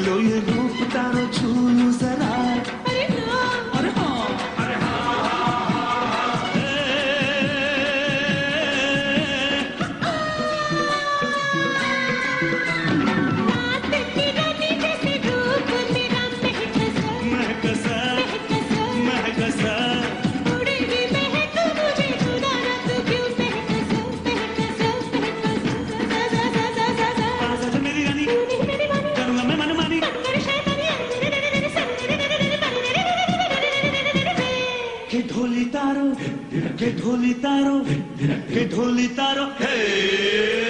लो ये रूप तारो छूलू जरा। अरे हाँ, अरे हाँ, अरे हाँ। तन्नी रानी जैसे रूप तेरा महकसा उड़े भी महको मुझे जुदा ना तू क्यों महकसा। मेरी रानी के ढोली तारो, के ढोली तारो, के ढोली तारो, हे।